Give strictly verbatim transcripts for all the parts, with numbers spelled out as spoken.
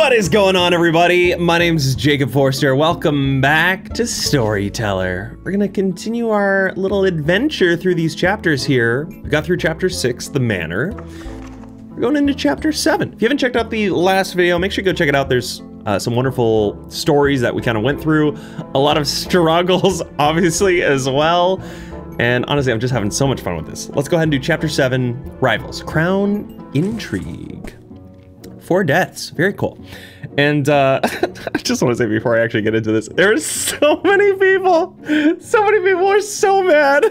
What is going on, everybody? My name is Jacob Forster. Welcome back to Storyteller. We're gonna continue our little adventure through these chapters here. We got through chapter six, The Manor. We're going into chapter seven. If you haven't checked out the last video, make sure you go check it out. There's uh, some wonderful stories that we kind of went through. A lot of struggles, obviously, as well. And honestly, I'm just having so much fun with this. Let's go ahead and do chapter seven, Rivals, Crown Intrigue. Four deaths, very cool. And uh, I just want to say before I actually get into this, there are so many people, so many people are so mad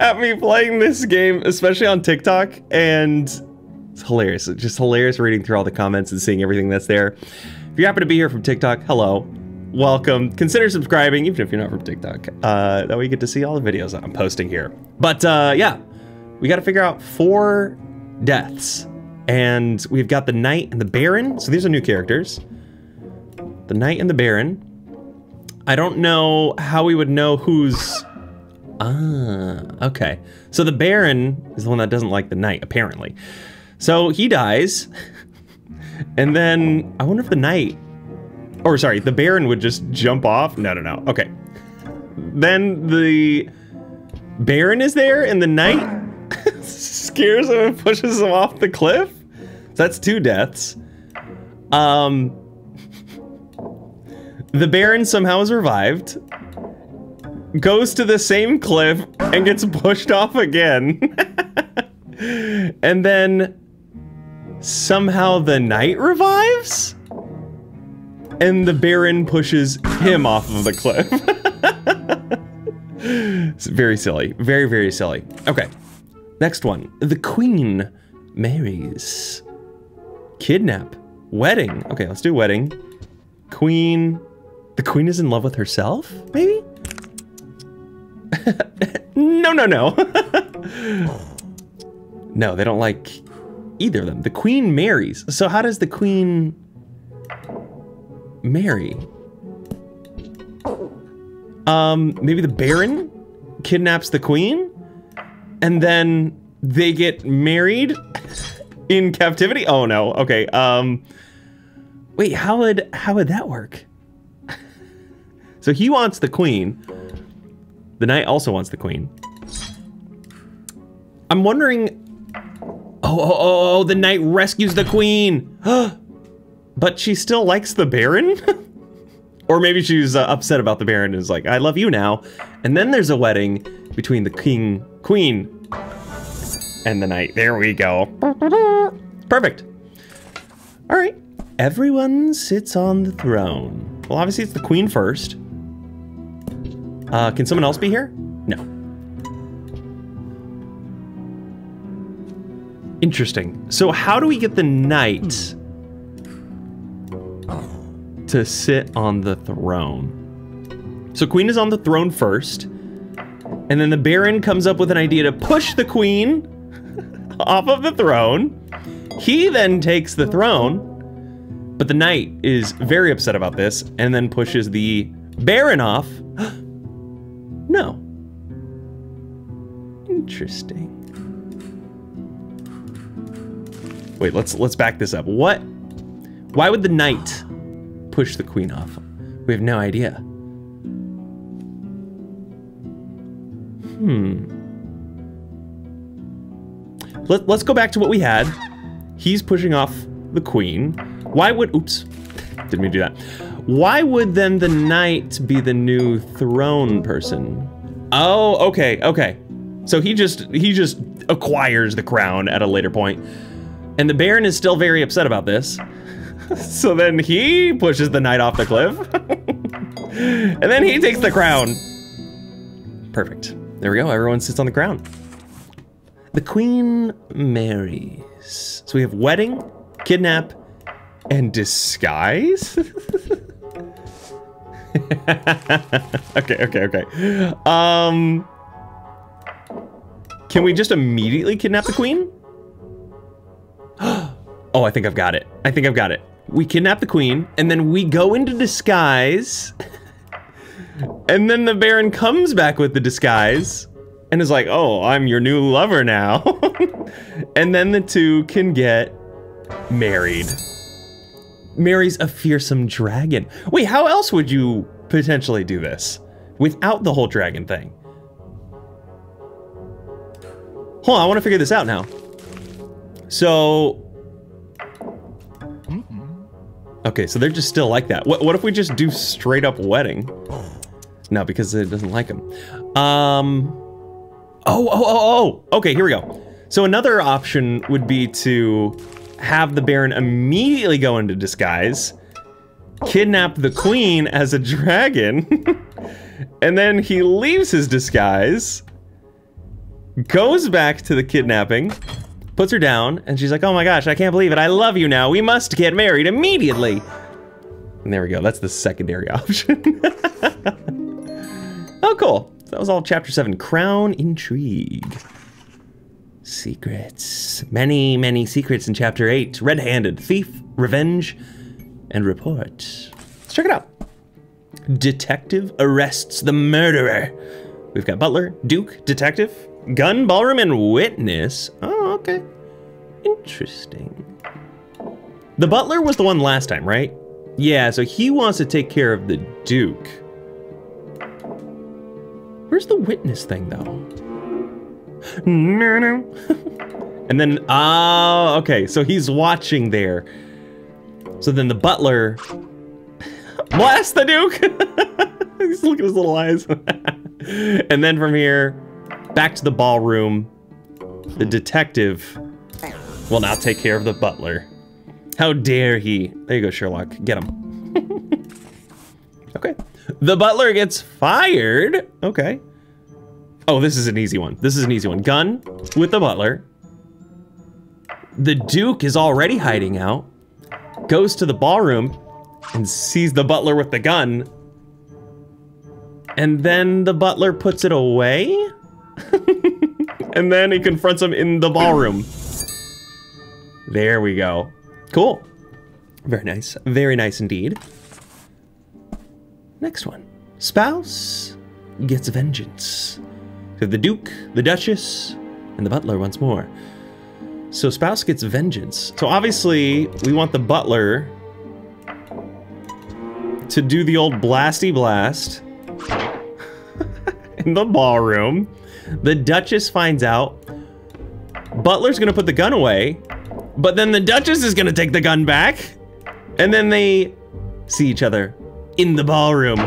at me playing this game, especially on TikTok. And it's hilarious, it's just hilarious reading through all the comments and seeing everything that's there. If you happen to be here from TikTok, hello, welcome. Consider subscribing, even if you're not from TikTok. Uh, that way you get to see all the videos that I'm posting here. But uh, yeah, we got to figure out four deaths. And we've got the Knight and the Baron. So these are new characters. The Knight and the Baron. I don't know how we would know who's... Ah, okay. So the Baron is the one that doesn't like the Knight, apparently. So he dies. And then I wonder if the Knight... Or sorry, the Baron would just jump off. No, no, no. Okay. Then the Baron is there and the Knight... scares him and pushes him off the cliff. So that's two deaths. Um, the Baron somehow is revived, goes to the same cliff and gets pushed off again. And then somehow the Knight revives and the Baron pushes him off of the cliff. It's very silly, very, very silly. Okay. Next one, the Queen marries. Kidnap, wedding. Okay, let's do wedding. Queen, the Queen is in love with herself, maybe? no, no, no. No, they don't like either of them. The Queen marries. So how does the Queen marry? Um, maybe the Baron kidnaps the Queen? And then they get married in captivity? Oh no, okay. Um, wait, how would, how would that work? So he wants the Queen. The Knight also wants the Queen. I'm wondering, oh, oh, oh, oh the Knight rescues the Queen. But she still likes the Baron? Or maybe she's uh, upset about the Baron and is like, I love you now. And then there's a wedding between the King, Queen, and the Knight. There we go. Perfect. All right. Everyone sits on the throne. Well, obviously it's the Queen first. Uh, can someone else be here? No. Interesting. So how do we get the Knight to sit on the throne? So Queen is on the throne first. And then the Baron comes up with an idea to push the Queen off of the throne. He then takes the throne, but the Knight is very upset about this and then pushes the Baron off. No. Interesting. Wait, let's let's back this up. What? Why would the Knight push the Queen off? We have no idea. Hmm. Let, let's go back to what we had. He's pushing off the Queen. Why would... Oops. Didn't mean to do that. Why would then the Knight be the new throne person? Oh, okay, okay. So he just, he just acquires the crown at a later point. And the Baron is still very upset about this. So then he pushes the Knight off the cliff. And then he takes the crown. Perfect. There we go, everyone sits on the crown. The Queen marries. So we have wedding, kidnap, and disguise? Okay, okay, okay. Um, can we just immediately kidnap the Queen? Oh, I think I've got it. I think I've got it. We kidnap the Queen, and then we go into disguise. And then the Baron comes back with the disguise and is like, oh, I'm your new lover now. And then the two can get married. marries a fearsome dragon. Wait, how else would you potentially do this without the whole dragon thing? Hold on, I want to figure this out now. So... okay, so they're just still like that. What, what if we just do straight up wedding? No, because it doesn't like them. Um, oh, oh, oh, oh, okay, here we go. So another option would be to have the Baron immediately go into disguise, kidnap the Queen as a dragon, and then he leaves his disguise, goes back to the kidnapping, puts her down, and she's like, oh my gosh, I can't believe it, I love you now, we must get married immediately! And there we go, that's the secondary option. Oh cool, so that was all chapter seven, Crown Intrigue. Secrets, many, many secrets in chapter eight, Red-Handed Thief, Revenge, and Report. Let's check it out. Detective arrests the murderer. We've got butler, duke, detective, gun, ballroom, and witness. Oh, okay. Interesting. The butler was the one last time, right? Yeah, so he wants to take care of the duke. Where's the witness thing, though? No, no. And then, oh, okay, so he's watching there. So then the butler... bless the duke! He's looking at his little eyes. And then from here... back to the ballroom. The detective will now take care of the butler. How dare he? There you go, Sherlock. Get him. Okay. The butler gets fired. Okay. Oh, this is an easy one. This is an easy one. Gun with the butler. The duke is already hiding out. Goes to the ballroom and sees the butler with the gun. And then the butler puts it away? And then he confronts him in the ballroom. There we go. Cool. Very nice. Very nice indeed. Next one. Spouse gets vengeance. So the duke, the duchess, and the butler once more. So spouse gets vengeance. So obviously we want the butler to do the old blasty blast in the ballroom. The Duchess finds out. Butler's gonna put the gun away, but then the Duchess is gonna take the gun back, and then they see each other in the ballroom.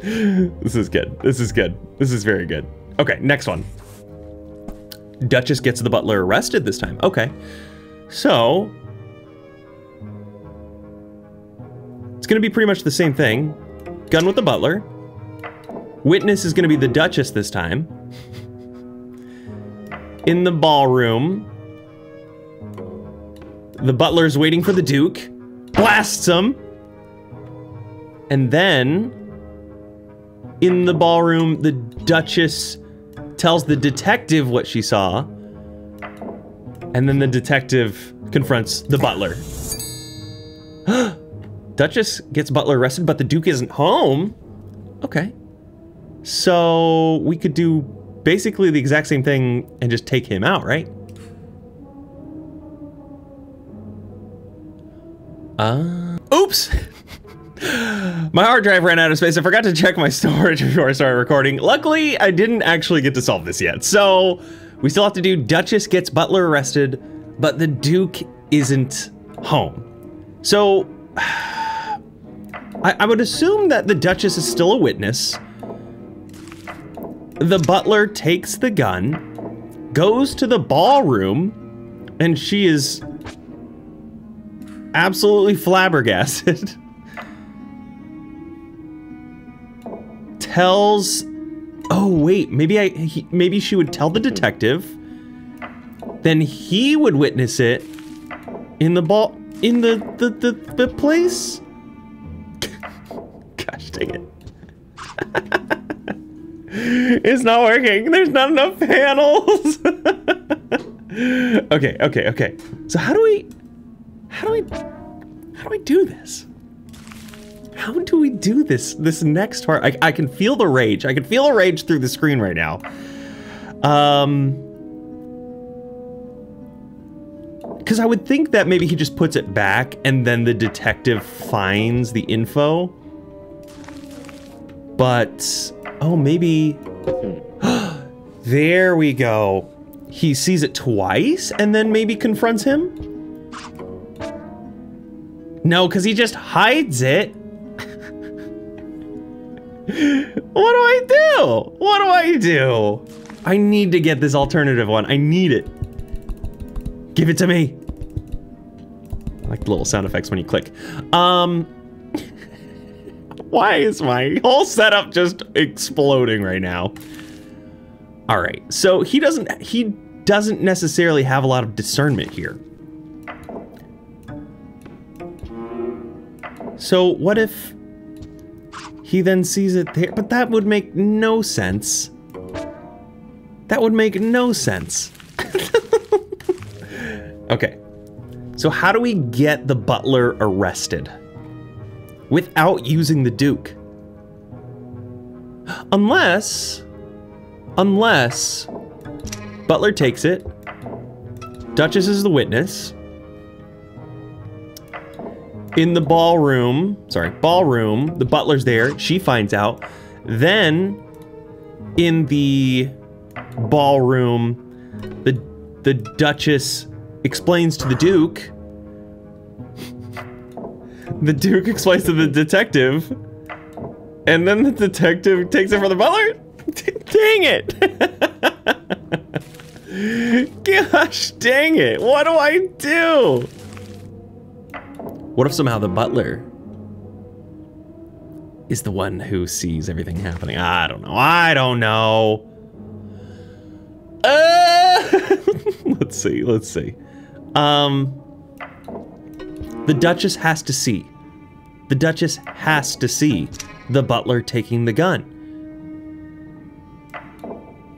This is good. This is good. This is very good. Okay, next one. Duchess gets the butler arrested this time. Okay, so it's gonna be pretty much the same thing. Gun with the butler. Witness is gonna be the Duchess this time. In the ballroom. The butler's waiting for the duke. Blasts him. And then, in the ballroom, the Duchess tells the detective what she saw. And then the detective confronts the butler. Duchess gets butler arrested, but the duke isn't home. Okay. So we could do basically the exact same thing and just take him out, right? Uh, oops! My hard drive ran out of space. I forgot to check my storage before I started recording. Luckily, I didn't actually get to solve this yet. So we still have to do Duchess gets butler arrested, but the duke isn't home. So I, I would assume that the Duchess is still a witness. The butler takes the gun, goes to the ballroom, and she is absolutely flabbergasted. Tells, oh wait, maybe I, he, maybe she would tell the detective, then he would witness it in the ball, in the, the, the, the place? Gosh dang it. It's not working. There's not enough panels. Okay, okay, okay. So how do we, how do we, how do we do this? How do we do this, this next part? I, I can feel the rage. I can feel a rage through the screen right now. Um, Because I would think that maybe he just puts it back and then the detective finds the info. But, oh, maybe... There we go. He sees it twice and then maybe confronts him? No, because he just hides it. What do I do? What do I do? I need to get this alternative one. I need it. Give it to me. I like the little sound effects when you click. Um, why is my whole setup just exploding right now? All right, so he doesn't he doesn't necessarily have a lot of discernment here. So what if he then sees it there? But that would make no sense. That would make no sense. Okay, so how do we get the butler arrested without using the Duke? Unless, unless butler takes it, Duchess is the witness. In the ballroom, sorry, ballroom, the butler's there, she finds out. Then in the ballroom, the, the Duchess explains to the Duke. The Duke explains to the detective. And then the detective takes it from the butler? Dang it! Gosh dang it! What do I do? What if somehow the butler is the one who sees everything happening? I don't know. I don't know. Uh, let's see. Let's see. Um, the Duchess has to see. The Duchess has to see the butler taking the gun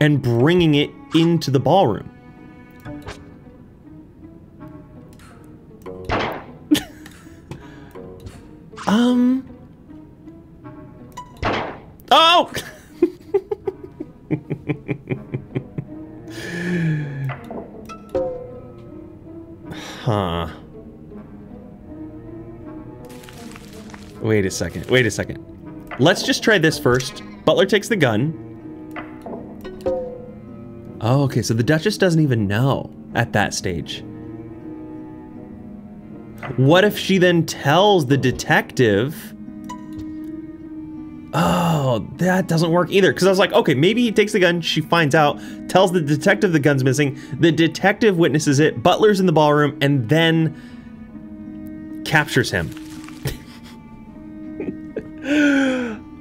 and bringing it into the ballroom. um. Oh! Huh. Wait a second. Wait a second. Let's just try this first. Butler takes the gun. Oh, okay, so the Duchess doesn't even know at that stage. What if she then tells the detective? Oh, that doesn't work either. Because I was like, okay, maybe he takes the gun, she finds out, tells the detective the gun's missing, the detective witnesses it, butler's in the ballroom, and then captures him.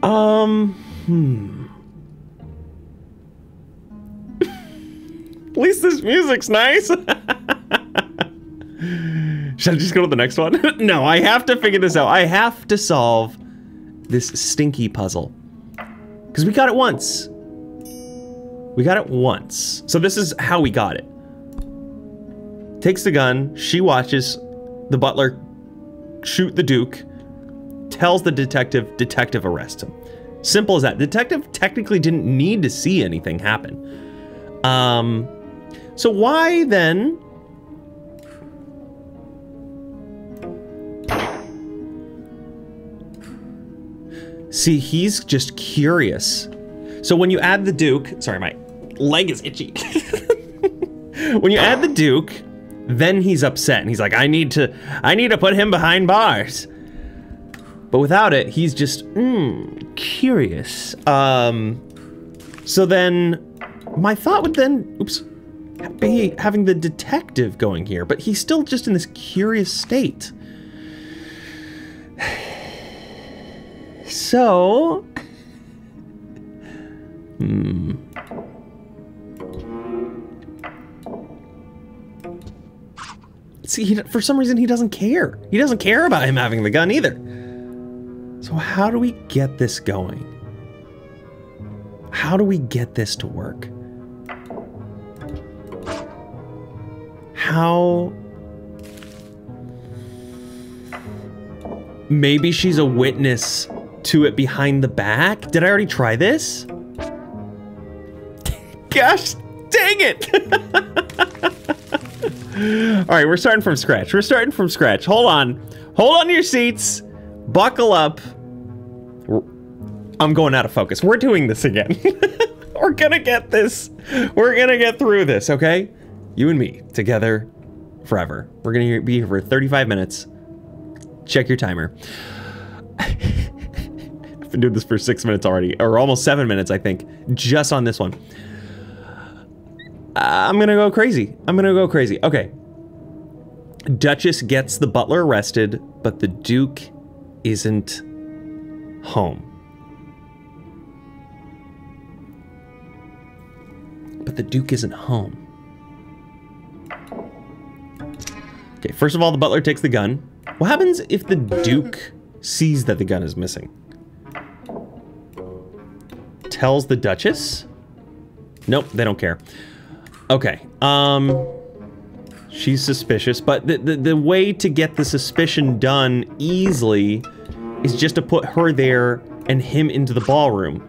um, hmm. At least this music's nice. Should I just go to the next one? No, I have to figure this out. I have to solve this stinky puzzle. Because we got it once. We got it once. So this is how we got it. Takes the gun. She watches the butler shoot the Duke. Tells the detective. Detective arrests him. Simple as that. Detective technically didn't need to see anything happen. Um... So why then? See, he's just curious. So when you add the Duke, sorry, my leg is itchy. When you add the Duke, then he's upset and he's like, I need to, I need to put him behind bars. But without it, he's just, mm, curious. Um, so then my thought would then, oops. Be having the detective going here, but he's still just in this curious state. So... Hmm... See, he, for some reason he doesn't care. He doesn't care about him having the gun either. So how do we get this going? How do we get this to work? How... Maybe she's a witness to it behind the back? Did I already try this? Gosh, dang it! All right, we're starting from scratch. We're starting from scratch. Hold on. Hold on to your seats. Buckle up. We're, I'm going out of focus. We're doing this again. We're gonna get this. We're gonna get through this, okay? You and me, together, forever. We're gonna be here for thirty-five minutes. Check your timer. I've been doing this for six minutes already, or almost seven minutes, I think, just on this one. I'm gonna go crazy. I'm gonna go crazy. Okay. Duchess gets the butler arrested, but the Duke isn't home. But the Duke isn't home. Okay, first of all, the butler takes the gun. What happens if the Duke sees that the gun is missing? Tells the Duchess? Nope, they don't care. Okay, um, she's suspicious, but the, the, the way to get the suspicion done easily is just to put her there and him into the ballroom.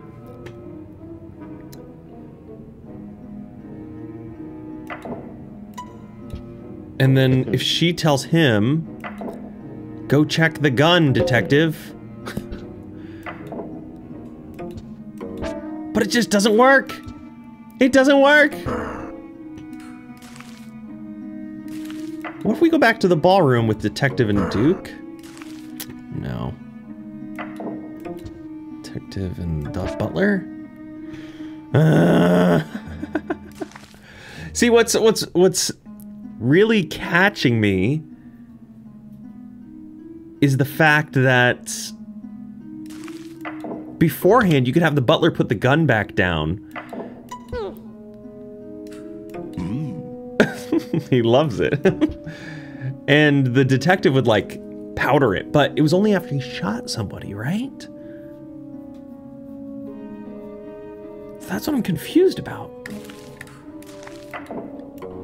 And then if she tells him, go check the gun, detective. But it just doesn't work. It doesn't work. What if we go back to the ballroom with Detective and Duke? No. Detective and the butler? Uh. See, what's what's what's really catching me is the fact that beforehand you could have the butler put the gun back down. He loves it. And the detective would, like, powder it. But it was only after he shot somebody, right? So that's what I'm confused about.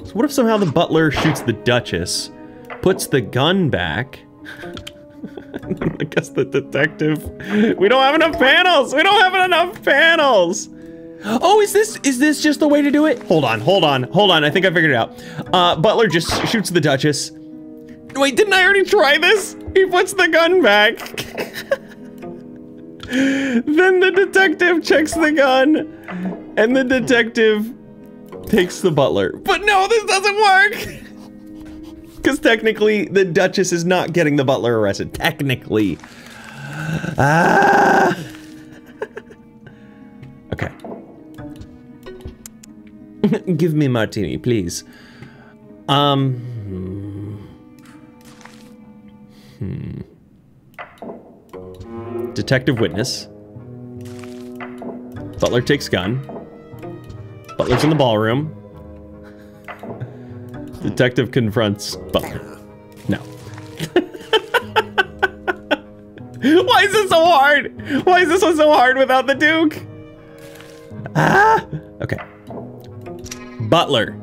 So what if somehow the butler shoots the Duchess, puts the gun back? I guess the detective... We don't have enough panels! We don't have enough panels! Oh, is this is this just the way to do it? Hold on, hold on, hold on. I think I figured it out. Uh, butler just shoots the Duchess. Wait, didn't I already try this? He puts the gun back. Then the detective checks the gun, and the detective takes the butler. But no, this doesn't work. Because technically, the Duchess is not getting the butler arrested. Technically. Ah. Okay. Give me martini, please. Um. Hmm. Detective witness. Butler takes gun. Butler's in the ballroom. Detective confronts butler. No. Why is this so hard? Why is this one so hard without the Duke? Ah. Okay. Butler.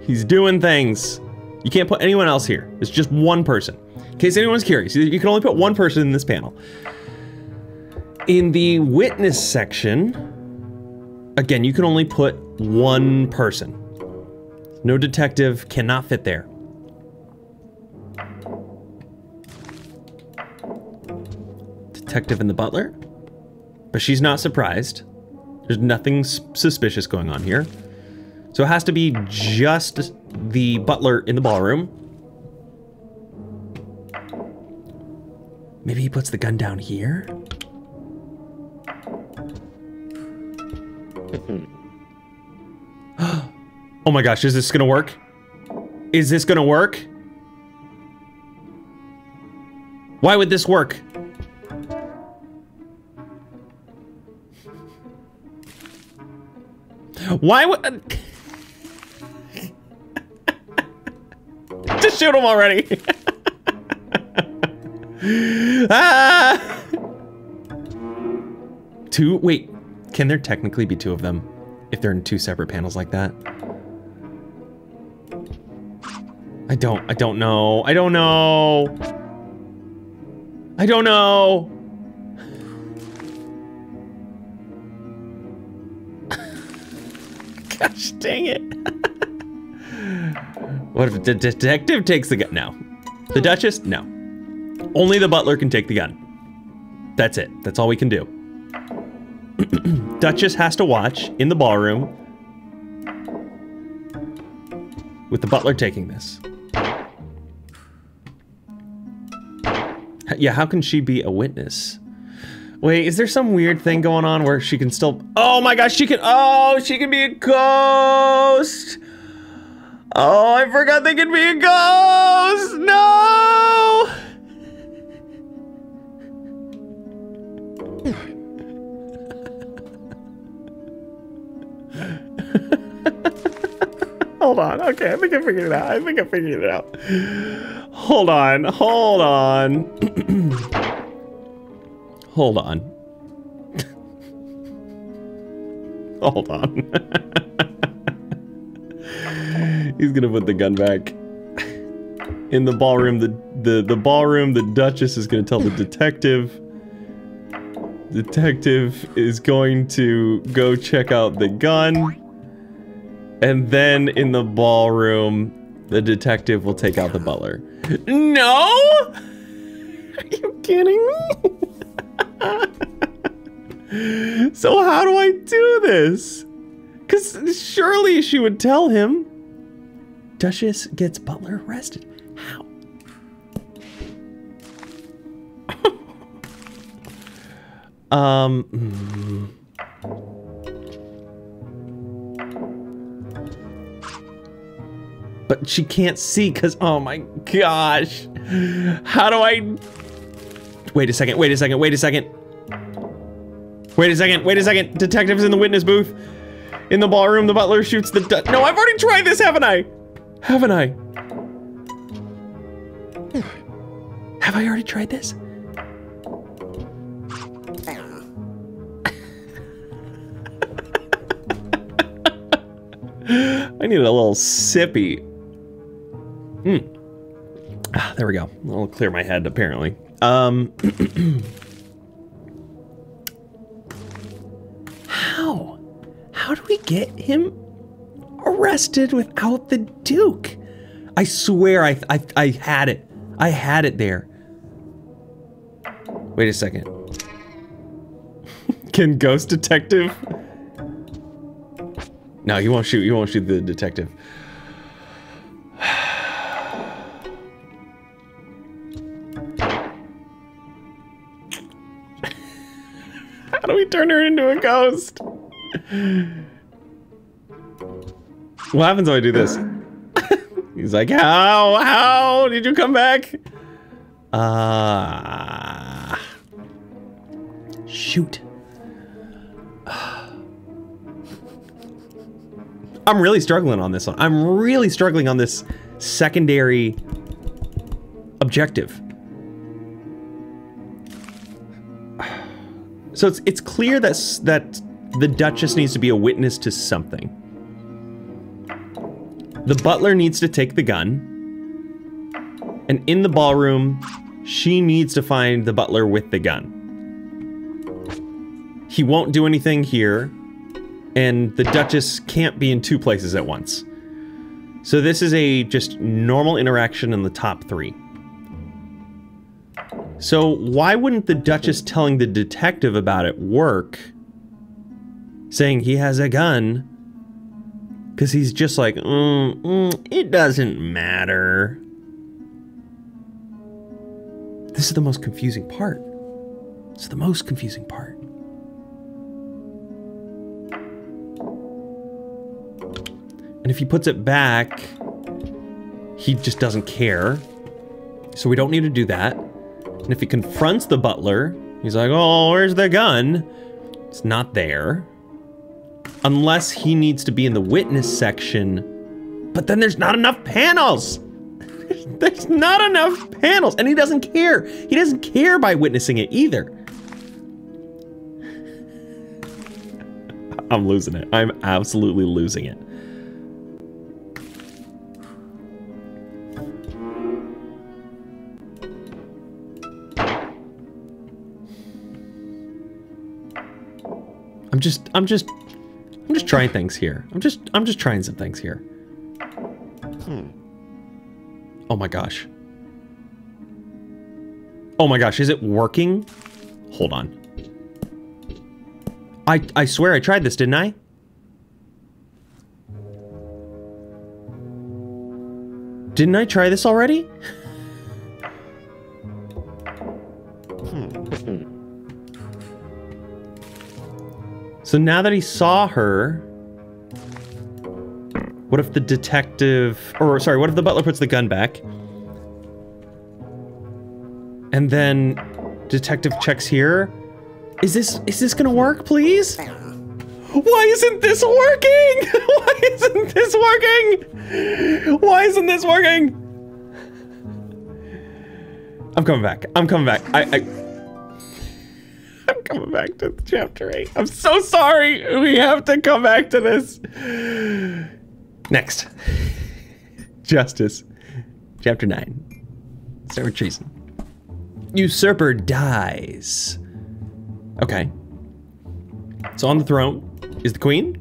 He's doing things. You can't put anyone else here. It's just one person. In case anyone's curious, you can only put one person in this panel. In the witness section, again, you can only put one person. No detective, cannot fit there. Detective and the butler? But she's not surprised. There's nothing suspicious going on here. So it has to be just the butler in the ballroom. Maybe he puts the gun down here? Oh my gosh, is this gonna work? Is this gonna work? Why would this work? Why would... Just shoot him already! Ah! Two? Wait. Can there technically be two of them? If they're in two separate panels like that? I don't... I don't know. I don't know! I don't know! Gosh dang it! What if the detective takes the gun? No. The Duchess? No. Only the butler can take the gun. That's it. That's all we can do. Duchess has to watch in the ballroom with the butler taking this. Yeah, how can she be a witness? Wait, is there some weird thing going on where she can still... Oh my gosh, she can... Oh, she can be a ghost! Oh, I forgot they could be a ghost! No! Hold on, okay, I think I figured it out. I think I figured it out. Hold on, hold on. Hold on. Hold on. He's gonna put the gun back. In the ballroom, the, the, the ballroom, the Duchess is gonna tell the detective. Detective is going to go check out the gun. And then in the ballroom, the detective will take out the butler. No! Are you kidding me? So how do I do this? Because surely she would tell him. Duchess gets butler arrested. How? um. Mm. But she can't see because, oh my gosh. How do I... Wait a second, wait a second, wait a second. Wait a second, wait a second. Detective's in the witness booth. In the ballroom, the butler shoots the du- No, I've already tried this, haven't I? Haven't I? Have I already tried this? I needed a little sippy. Hmm. Ah, there we go. I'll clear my head, apparently. Um, how? How do we get him arrested without the Duke? I swear I, I, I had it. I had it there. Wait a second. Can Ghost Detective? No, you won't shoot. You won't shoot the detective. How do we turn her into a ghost? What happens when I do this? He's like, how? How did you come back? Uh, shoot. I'm really struggling on this one. I'm really struggling on this secondary objective. So it's it's clear that that the Duchess needs to be a witness to something. The butler needs to take the gun, and in the ballroom, she needs to find the butler with the gun. He won't do anything here, and the Duchess can't be in two places at once. So this is a just normal interaction in the top three. So why wouldn't the Duchess telling the detective about it work? Saying he has a gun. Because he's just like, mm, mm, it doesn't matter. This is the most confusing part. It's the most confusing part. And if he puts it back, he just doesn't care. So we don't need to do that. And if he confronts the butler, he's like, oh, where's the gun? It's not there. Unless he needs to be in the witness section, but then there's not enough panels. There's not enough panels, and he doesn't care. He doesn't care by witnessing it either. I'm losing it. I'm absolutely losing it. I'm just, I'm just, I'm just trying things here. I'm just, I'm just trying some things here. Hmm. Oh my gosh. Oh my gosh, is it working? Hold on. I, I swear I tried this, didn't I? Didn't I try this already? So now that he saw her, what if the detective, or sorry, what if the butler puts the gun back? And then detective checks here. Is this, is this gonna work, please? Why isn't this working? Why isn't this working? Why isn't this working? I'm coming back. I'm coming back. I, I I'm coming back to chapter eight. I'm so sorry. We have to come back to this. Next. Justice. Chapter nine. Start with treason. Usurper dies. Okay. So on the throne is the queen.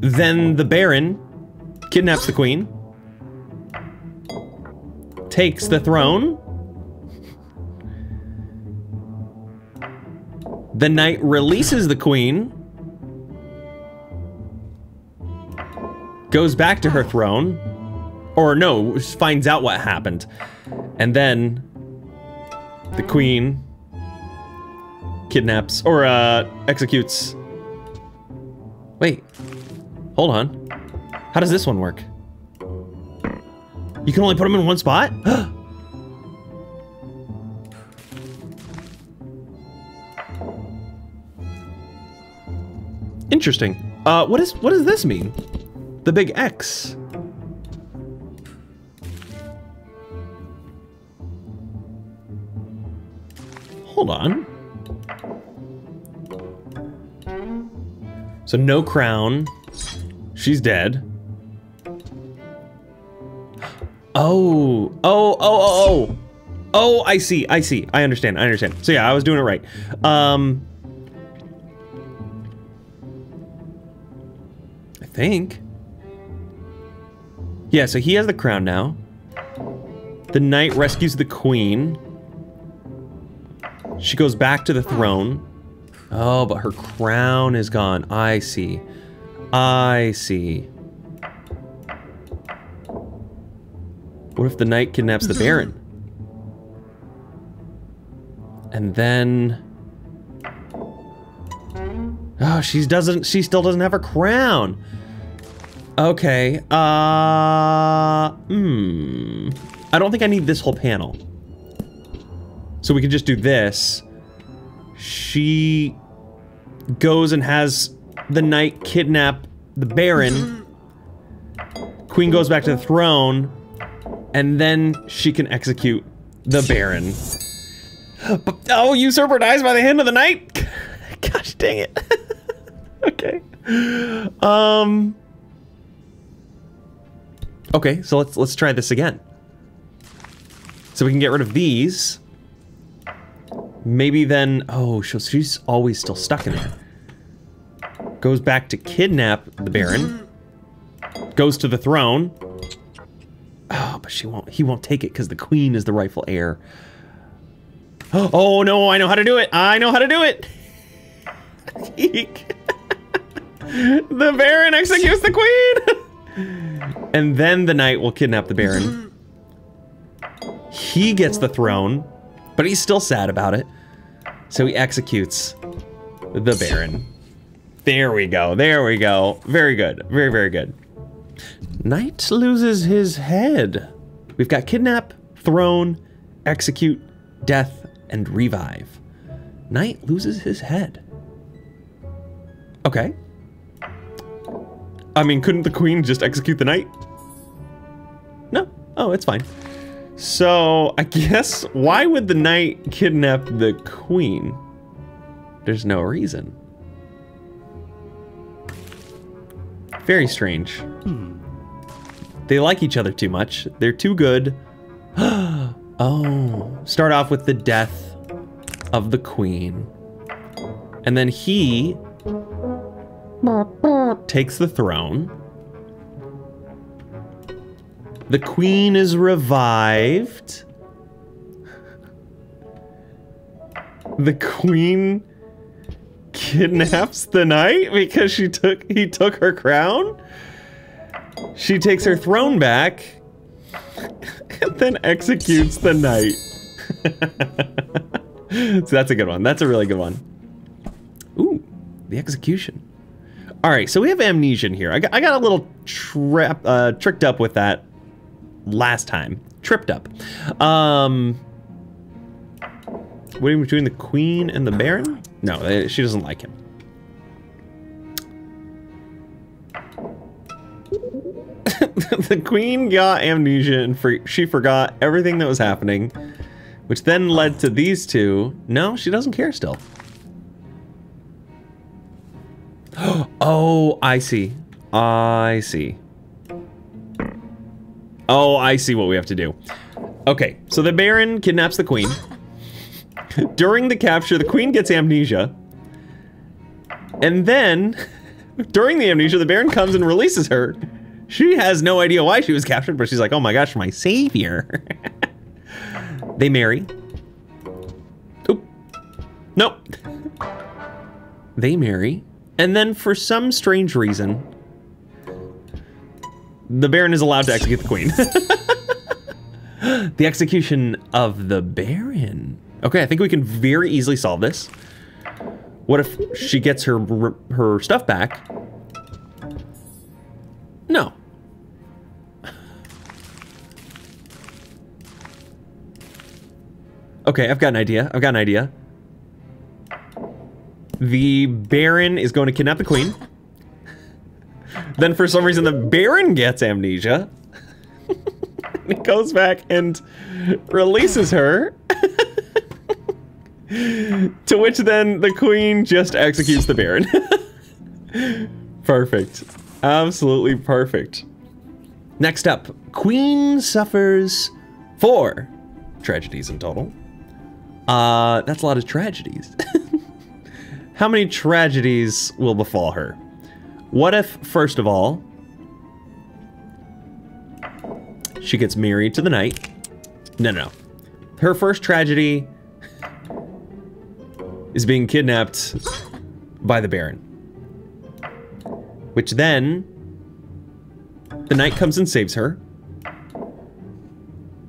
Then the baron kidnaps the queen. Takes the throne. The knight releases the queen. Goes back to her throne. Or no, finds out what happened. And then the queen kidnaps or uh, executes. Wait, hold on. How does this one work? You can only put them in one spot? Interesting. Uh, what is, what does this mean? The big X. Hold on. So no crown. She's dead. Oh, oh, oh, oh, oh, oh, I see, I see, I understand, I understand. So yeah, I was doing it right. Um, I think. Yeah, so he has the crown now. The knight rescues the queen. She goes back to the throne. Oh, but her crown is gone. I see, I see. What if the knight kidnaps the baron? And then... Oh, she doesn't, she still doesn't have her crown. Okay, uh... Hmm... I don't think I need this whole panel. So we can just do this. She... goes and has the knight kidnap the baron. Queen goes back to the throne. And then she can execute the baron. But, oh, usurper dies by the hand of the knight? Gosh dang it. Okay. Um. Okay, so let's let's try this again. So we can get rid of these. Maybe then, oh, she's always still stuck in there. Goes back to kidnap the baron. Goes to the throne. Oh, but she won't, he won't take it because the queen is the rightful heir. Oh no, I know how to do it. I know how to do it. The baron executes the queen. And then the knight will kidnap the baron. He gets the throne, but he's still sad about it. So he executes the baron. There we go. There we go. Very good. Very, very good. Knight loses his head. We've got kidnap, throne, execute, death, and revive. Knight loses his head. Okay. I mean, couldn't the queen just execute the knight? No. Oh, it's fine. So, I guess, why would the knight kidnap the queen? There's no reason. Very strange. Hmm. They like each other too much. They're too good. Oh. Start off with the death of the queen. And then he... takes the throne. The queen is revived. The queen kidnaps the knight because she took he took her crown. She takes her throne back and then executes the knight. So that's a good one. That's a really good one. Ooh, the execution. All right, so we have amnesia here. I got, I got a little trap, uh, tricked up with that last time. Tripped up. Um, what are we doing, the queen and the baron? No, she doesn't like him. The queen got amnesia and for, she forgot everything that was happening, which then led to these two. No, she doesn't care still. Oh, I see. I see. Oh, I see what we have to do. Okay, so the Baron kidnaps the Queen. During the capture, the Queen gets amnesia. And then, during the amnesia, the Baron comes and releases her. She has no idea why she was captured, but she's like, oh my gosh, my savior. They marry. Oop. Nope. They marry. And then, for some strange reason, the Baron is allowed to execute the Queen. The execution of the Baron. Okay, I think we can very easily solve this. What if she gets her her stuff back? No. Okay, I've got an idea. I've got an idea. The Baron is going to kidnap the Queen. Then for some reason the Baron gets amnesia. He goes back and releases her. To which then the Queen just executes the Baron. Perfect. Absolutely perfect. Next up, Queen suffers four tragedies in total. Uh, that's a lot of tragedies. How many tragedies will befall her? What if, first of all, she gets married to the knight? No, no, no. Her first tragedy is being kidnapped by the Baron. Which then, the knight comes and saves her.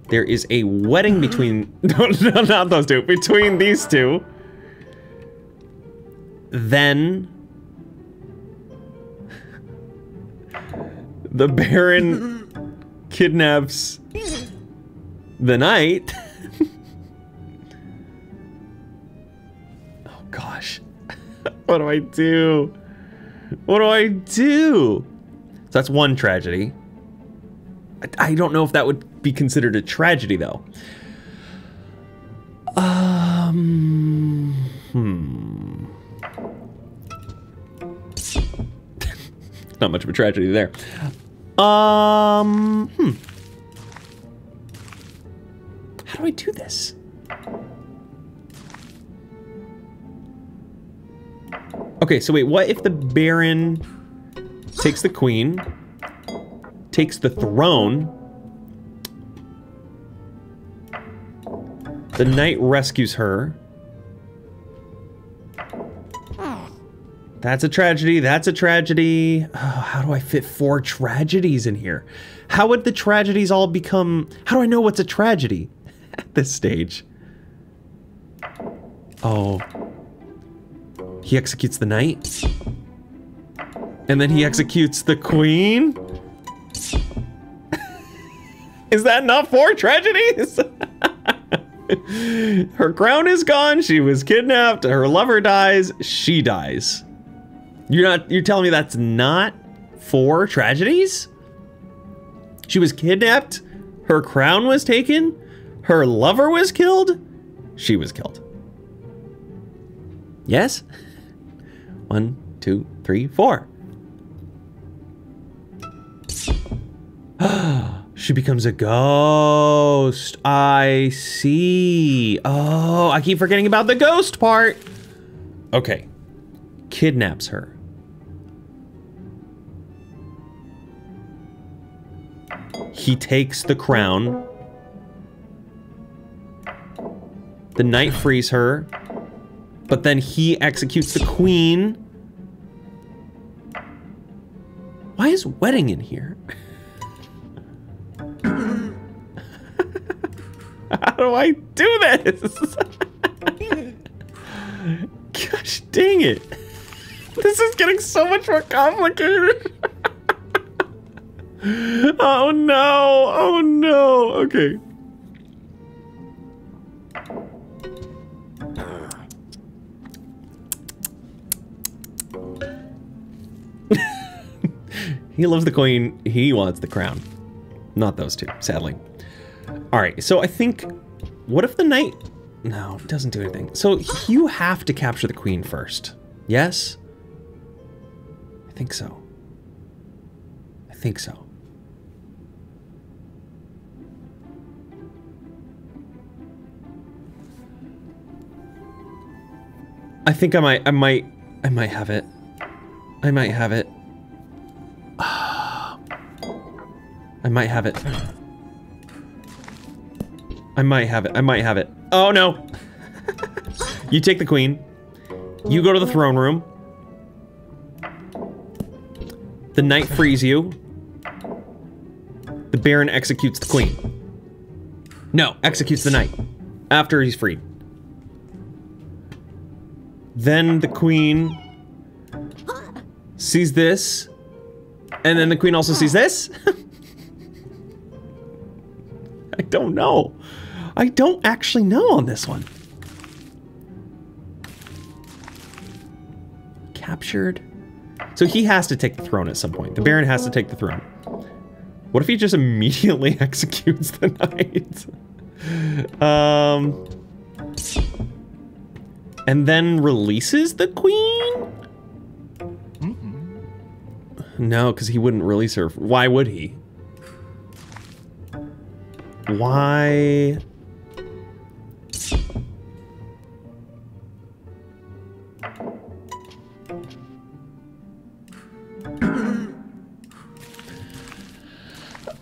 There is a wedding between, no, no, not those two, between these two. Then the Baron kidnaps the knight. Oh gosh, what do I do? What do I do? So that's one tragedy. I, I don't know if that would be considered a tragedy though. Um, hmm. Not much of a tragedy there. Um, hmm. How do I do this? Okay, so wait, what if the Baron takes the Queen, takes the throne, the knight rescues her? That's a tragedy, that's a tragedy. Oh, how do I fit four tragedies in here? How would the tragedies all become, how do I know what's a tragedy at this stage? Oh, he executes the knight. And then he executes the Queen. Is that not four tragedies? Her crown is gone, she was kidnapped, her lover dies, she dies. You're not, you're telling me that's not four tragedies? She was kidnapped, her crown was taken, her lover was killed, she was killed. Yes? One, two, three, four. She becomes a ghost. I see. Oh, I keep forgetting about the ghost part. Okay. Kidnaps her. He takes the crown. The knight frees her, but then he executes the queen. Why is wedding in here? How do I do this? Gosh dang it. This is getting so much more complicated. Oh no, oh no, okay. He loves the queen, he wants the crown. Not those two, sadly. All right, so I think, what if the knight, no, it doesn't do anything. So you have to capture the queen first, yes? I think so, I think so. I think I might, I might, I might have it. I might have it. I might have it. I might have it. I might have it. Oh no! You take the queen. You go to the throne room. The knight frees you. The baron executes the queen. No, executes the knight. After he's freed. Then the queen sees this. And then the queen also sees this. I don't know. I don't actually know on this one. Captured. So he has to take the throne at some point. The Baron has to take the throne. What if he just immediately executes the knight? Um, and then releases the queen? No, because he wouldn't release her. Why would he? Why?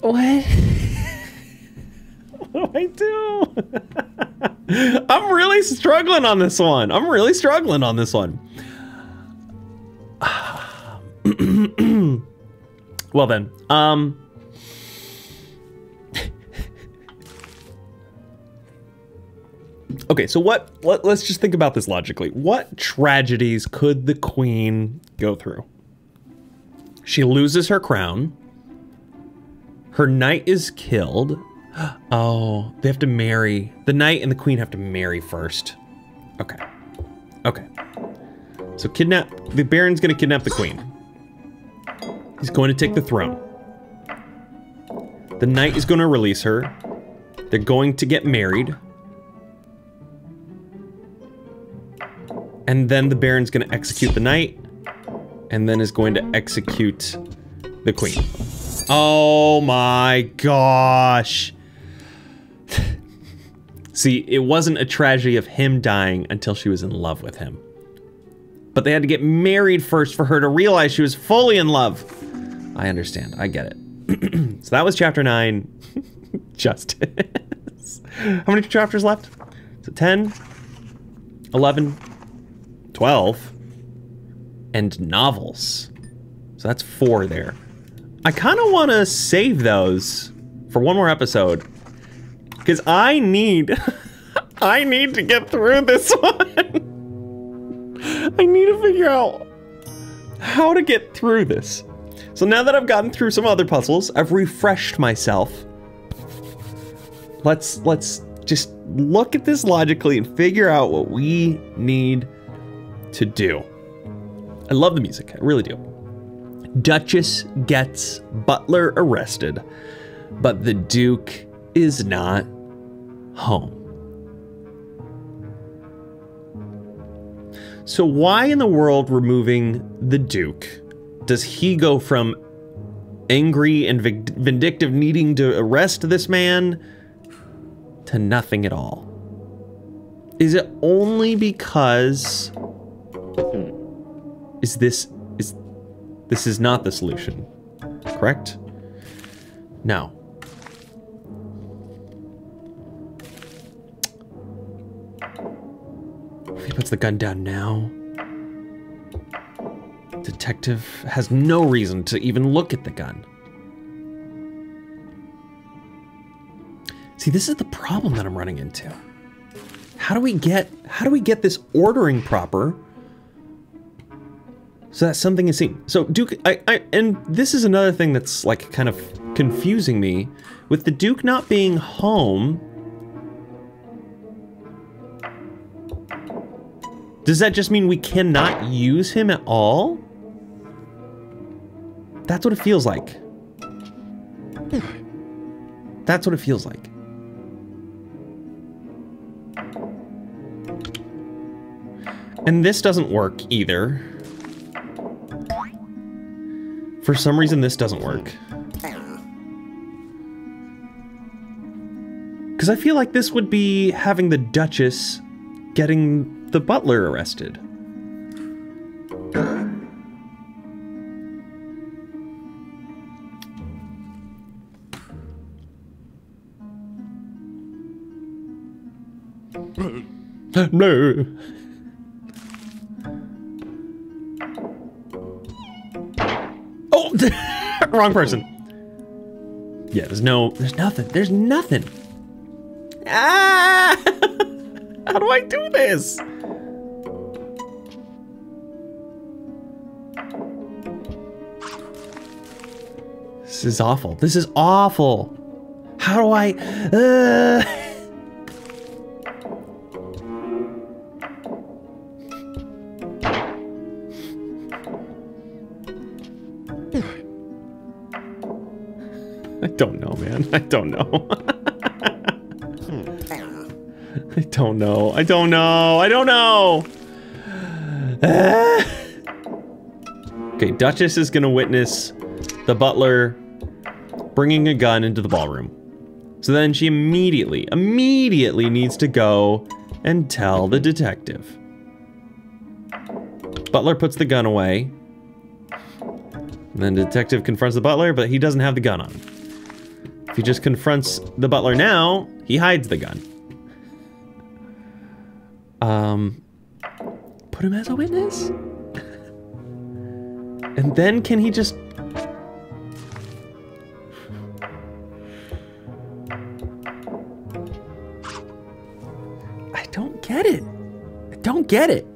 What? What do I do? I'm really struggling on this one. I'm really struggling on this one. Well then, um... okay, so what, what, let's just think about this logically. What tragedies could the queen go through? She loses her crown. Her knight is killed. Oh, they have to marry. The knight and the queen have to marry first. Okay, okay. So kidnap, the baron's gonna kidnap the queen. He's going to take the throne. The knight is going to release her. They're going to get married. And then the Baron's going to execute the knight. And then is going to execute the queen. Oh my gosh. See, it wasn't a tragedy of him dying until she was in love with him. But they had to get married first for her to realize she was fully in love. I understand. I get it. So that was chapter nine, Justice. How many chapters left? So ten, eleven, twelve, and novels. So that's four there. I kind of want to save those for one more episode because I need, I need to get through this one. I need to figure out how to get through this. So now that I've gotten through some other puzzles, I've refreshed myself. Let's let's just look at this logically and figure out what we need to do. I love the music, I really do. Duchess gets butler arrested, but the Duke is not home. So why in the world removing the Duke? Does he go from angry and vindictive needing to arrest this man to nothing at all? Is it only because is this is this is not the solution, correct? No, He puts the gun down now. Detective has no reason to even look at the gun. See, this is the problem that I'm running into. How do we get, how do we get this ordering proper so that something is seen? So Duke, I, I, and this is another thing that's like kind of confusing me. With the Duke not being home, does that just mean we cannot use him at all? That's what it feels like. That's what it feels like. And this doesn't work either. For some reason, this doesn't work. Because I feel like this would be having the Duchess getting the butler arrested. No. Oh, wrong person. Yeah, there's no, there's nothing. There's nothing. Ah! How do I do this? This is awful. This is awful. How do I? Uh... I don't know, man. I don't know. I don't know. I don't know. I don't know. Ah. Okay, Duchess is gonna witness the butler bringing a gun into the ballroom. So then she immediately, immediately needs to go and tell the detective. Butler puts the gun away. And then the detective confronts the butler, but he doesn't have the gun on him. If he just confronts the butler now, he hides the gun. Um, put him as a witness? And then can he just... I don't get it. I don't get it.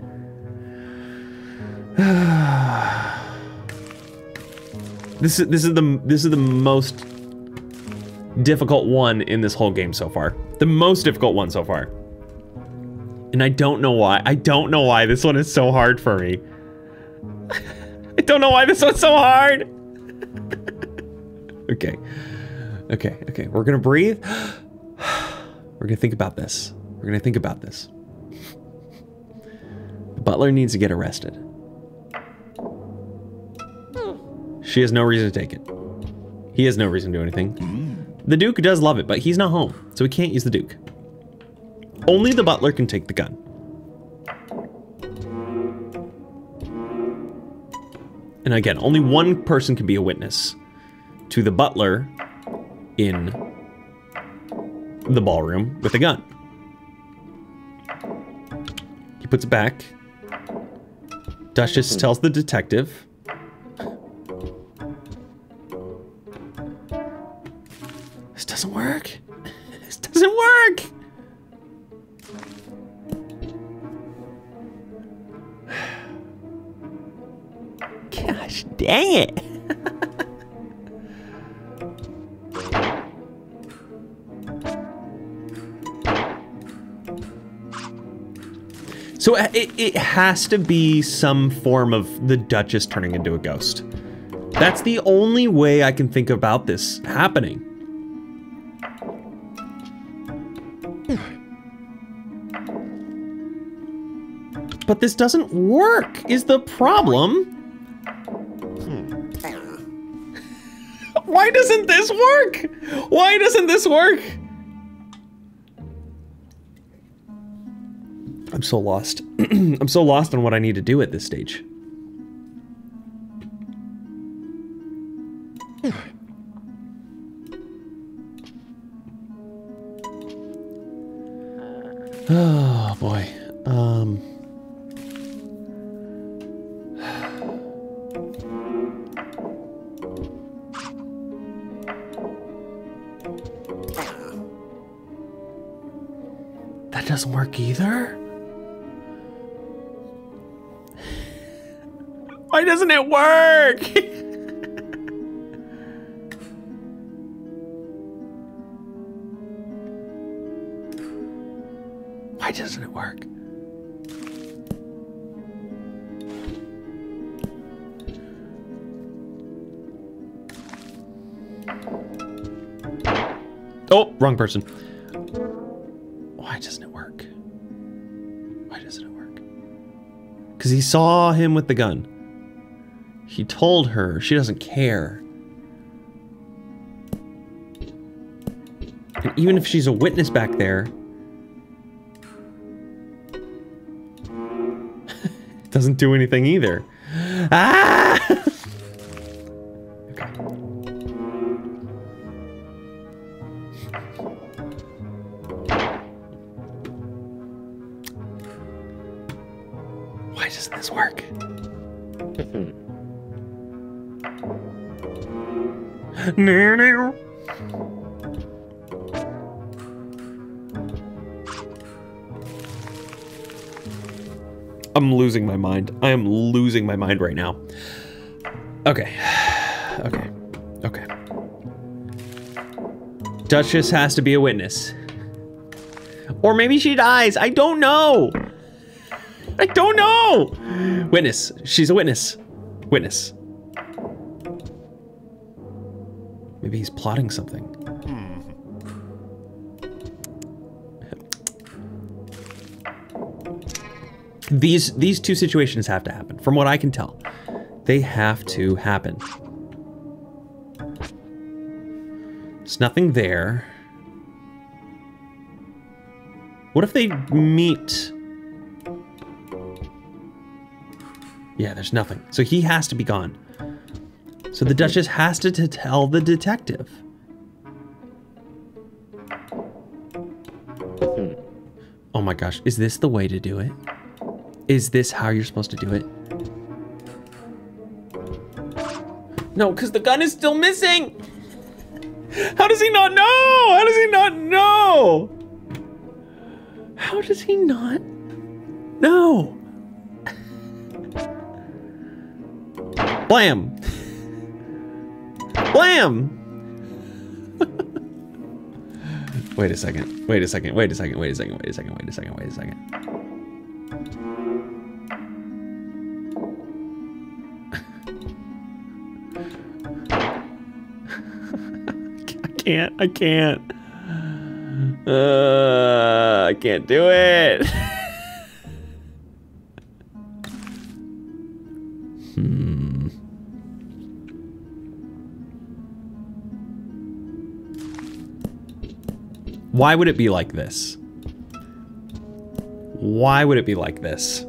This is, this is the, this is the most... difficult one in this whole game so far. The most difficult one so far. And I don't know why. I don't know why this one is so hard for me. I don't know why this one's so hard. Okay. Okay, okay. We're gonna breathe. We're gonna think about this. We're gonna think about this. The butler needs to get arrested. She has no reason to take it. He has no reason to do anything. The Duke does love it, but he's not home, so we can't use the Duke. Only the butler can take the gun. And again, only one person can be a witness to the butler in the ballroom with a gun. He puts it back. Duchess tells the detective. This doesn't work. This doesn't work. Gosh, dang it. So it, it has to be some form of the Duchess turning into a ghost. That's the only way I can think about this happening. But this doesn't work, is the problem. Why doesn't this work? Why doesn't this work? I'm so lost. I'm so lost on what I need to do at this stage. Oh boy. Um... That doesn't work either? Why doesn't it work? Why doesn't it work? Oh, wrong person. Why doesn't it work? Why doesn't it work? Because he saw him with the gun. He told her. She doesn't care. And even if she's a witness back there, it doesn't do anything either. Ah! Okay. Why doesn't this work? No, no. I'm losing my mind. I am losing my mind right now. Okay. Okay. Okay. Duchess has to be a witness. Or maybe she dies. I don't know. I don't know. Witness. She's a witness. Witness. Maybe he's plotting something. Hmm. These these two situations have to happen. From what I can tell, they have to happen. There's nothing there. What if they meet? Yeah, there's nothing. So he has to be gone. So the Duchess has to t tell the detective. Oh my gosh, is this the way to do it? Is this how you're supposed to do it? No, because the gun is still missing! How does he not know? How does he not know? How does he not know? Blam! Blam! Wait a second. Wait a second. Wait a second. Wait a second. Wait a second. Wait a second. Wait a second. I can't. I can't. Uh, I can't do it. Why would it be like this? Why would it be like this?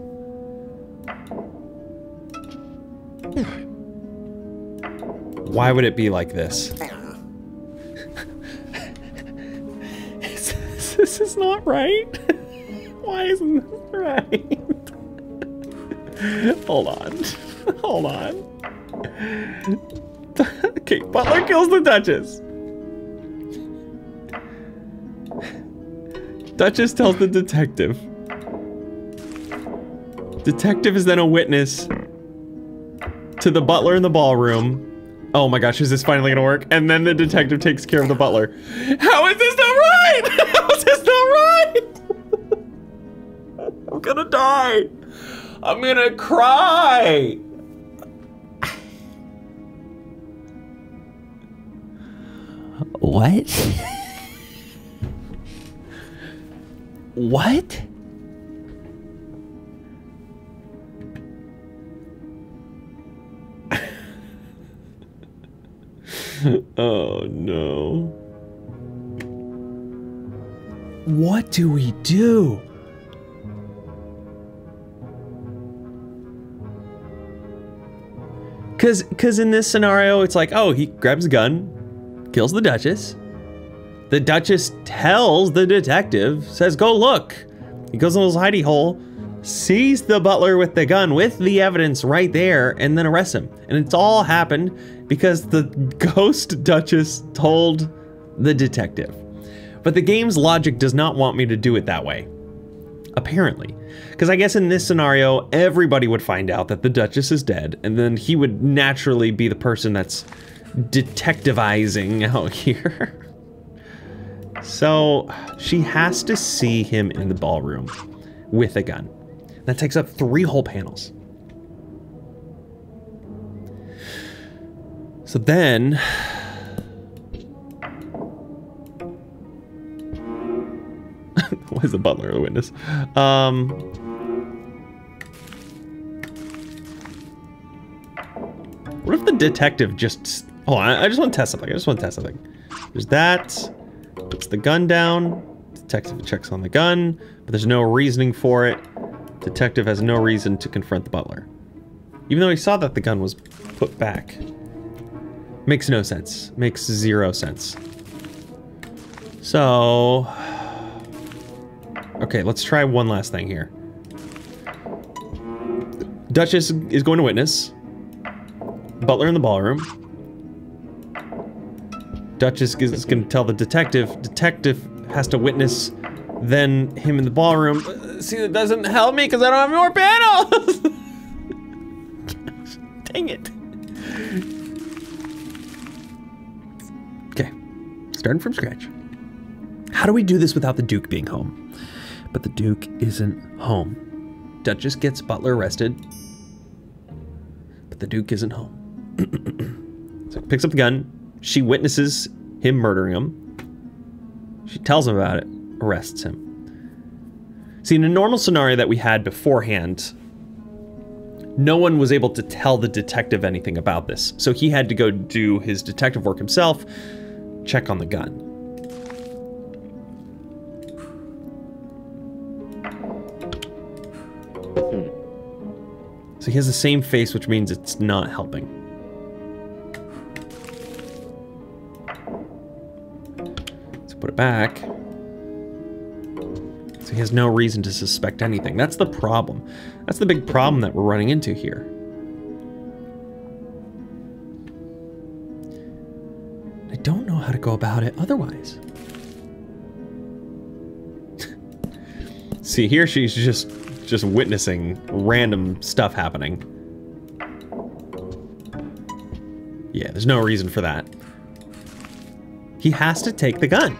Why would it be like this? this, this is not right. Why isn't this right? Hold on. Hold on. Okay, Butler kills the Duchess. Duchess tells the detective. Detective is then a witness to the butler in the ballroom. Oh my gosh, is this finally gonna work? And then the detective takes care of the butler. How is this not right? How is this not right? I'm gonna die. I'm gonna cry. What? What? Oh no. What do we do? Cause, cause in this scenario, it's like, oh, he grabs a gun, kills the Duchess. The Duchess tells the detective, says, go look. He goes in his hidey hole, sees the butler with the gun, with the evidence right there, and then arrests him. And it's all happened because the ghost Duchess told the detective. But the game's logic does not want me to do it that way. apparently. Because I guess in this scenario, everybody would find out that the Duchess is dead, and then he would naturally be the person that's detectivizing out here. So she has to see him in the ballroom with a gun. That takes up three whole panels. So then, why is the butler the witness? Um, what if the detective just, hold on, I just want to test something. I just want to test something. There's that, puts the gun down, detective checks on the gun, but there's no reasoning for it. Detective has no reason to confront the butler. Even though he saw that the gun was put back. Makes no sense. Makes zero sense. So, okay, let's try one last thing here. Duchess is going to witness. Butler in the ballroom. Duchess is going to tell the detective. Detective has to witness, then him in the ballroom. See, that doesn't help me because I don't have more panels! Dang it. Okay, starting from scratch. How do we do this without the Duke being home? But the Duke isn't home. Duchess gets Butler arrested, but the Duke isn't home. So picks up the gun, she witnesses him murdering him, she tells him about it, arrests him. See, in a normal scenario that we had beforehand, no one was able to tell the detective anything about this, so he had to go do his detective work himself, check on the gun. So he has the same face, which means it's not helping. Let's put it back. So he has no reason to suspect anything. That's the problem. That's the big problem that we're running into here. I don't know how to go about it otherwise. See, here she's just just witnessing random stuff happening. Yeah, there's no reason for that. He has to take the gun.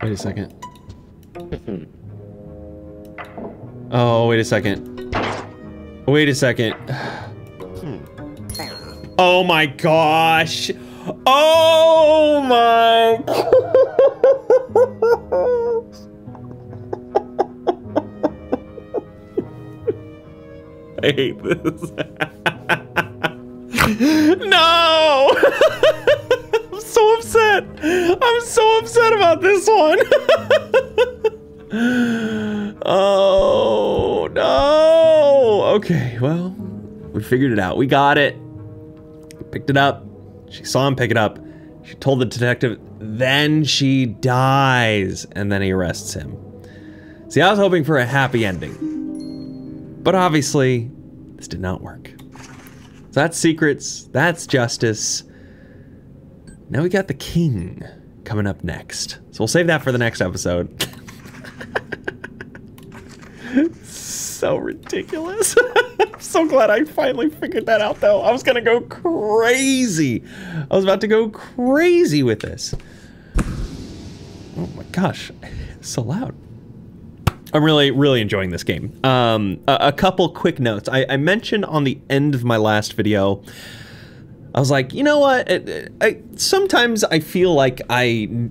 Wait a second. Oh, wait a second. Wait a second. Oh my gosh. Oh my gosh. I hate this. No! I'm so upset. I'm so upset about this one. Oh, no. Okay, well, we figured it out. We got it. Picked it up. She saw him pick it up. She told the detective. Then she dies, and then he arrests him. See, I was hoping for a happy ending. But obviously, this did not work. So that's secrets. That's justice. Now we got the king coming up next. So we'll save that for the next episode. So ridiculous. I'm so glad I finally figured that out though. I was gonna go crazy. I was about to go crazy with this. Oh my gosh, it's so loud. I'm really, really enjoying this game. Um, a, a couple quick notes. I, I mentioned on the end of my last video, I was like, you know what? I, I, sometimes I feel like I,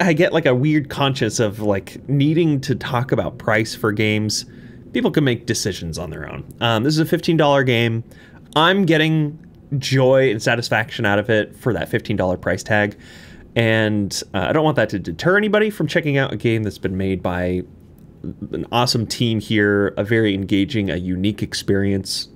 I get like a weird conscience of like needing to talk about price for games. People can make decisions on their own. Um, this is a fifteen dollar game. I'm getting joy and satisfaction out of it for that fifteen dollar price tag. And uh, I don't want that to deter anybody from checking out a game that's been made by an awesome team here, a very engaging, a unique experience.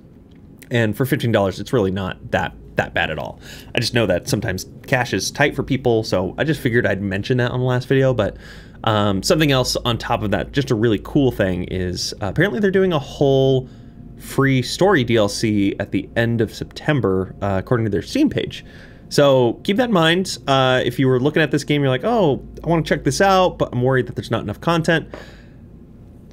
And for fifteen dollars, it's really not that that bad at all. I just know that sometimes cash is tight for people, so I just figured I'd mention that on the last video. But um, something else on top of that, just a really cool thing, is uh, apparently they're doing a whole free story D L C at the end of September, uh, according to their Steam page. So keep that in mind. Uh, if you were looking at this game, you're like, oh, I want to check this out, but I'm worried that there's not enough content.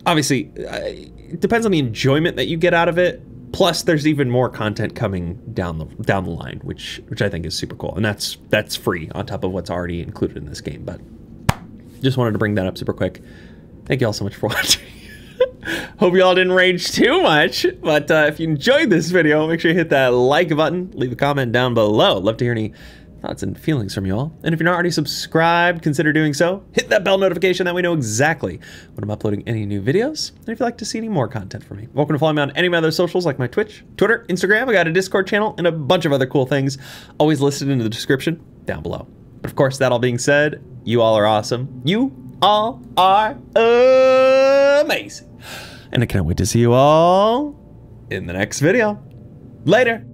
Obviously, it depends on the enjoyment that you get out of it. Plus, there's even more content coming down the down the line, which which I think is super cool, and that's that's free on top of what's already included in this game. But just wanted to bring that up super quick. Thank you all so much for watching. Hope you all didn't rage too much, but uh, if you enjoyed this video, make sure you hit that like button, leave a comment down below. Love to hear any thoughts and feelings from you all. And if you're not already subscribed, consider doing so. Hit that bell notification, that way we know exactly when I'm uploading any new videos. And if you'd like to see any more content from me, welcome to follow me on any of my other socials like my Twitch, Twitter, Instagram. I got a Discord channel and a bunch of other cool things always listed in the description down below. But of course, that all being said, you all are awesome. You all are amazing. And I can't wait to see you all in the next video. Later.